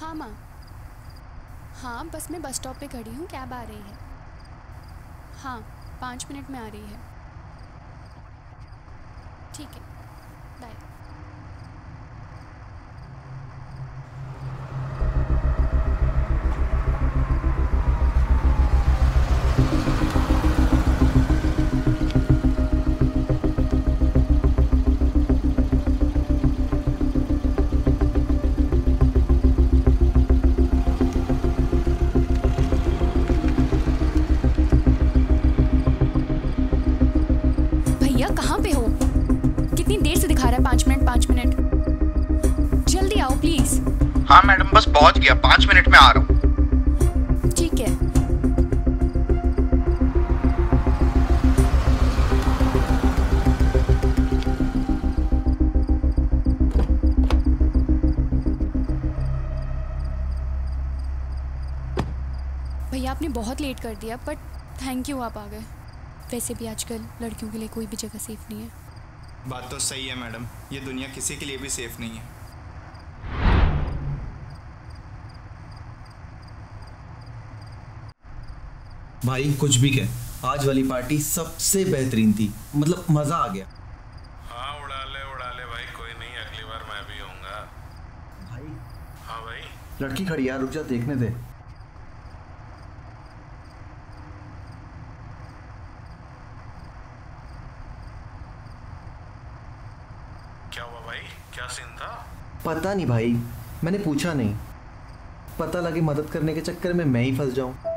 हाँ माँ, हाँ बस मैं बस स्टॉप पे खड़ी हूँ, कैब आ रही है। हाँ 5 मिनट में आ रही है। ठीक है, बाय। कहाँ पे हो? कितनी देर से दिखा रहा है 5 मिनट 5 मिनट। जल्दी आओ प्लीज। हाँ मैडम बस पहुंच गया, 5 मिनट में आ रहा हूँ। भैया आपने बहुत लेट कर दिया, बट थैंक यू आप आ गए। वैसे भी आजकल लड़कियों के लिए कोई भी जगह सेफ नहीं है। बात तो सही है मैडम, ये दुनिया किसी के लिए भी सेफ नहीं है। भाई कुछ भी कह, आज वाली पार्टी सबसे बेहतरीन थी, मतलब मजा आ गया। हाँ उड़ा ले भाई, कोई नहीं अगली बार मैं भी आऊंगा। भाई हाँ भाई लड़की खड़ी यार, रुक जा देखने दे। क्या हुआ भाई, क्या सीन था? पता नहीं भाई, मैंने पूछा नहीं, पता लगे मदद करने के चक्कर में मैं ही फंस जाऊं।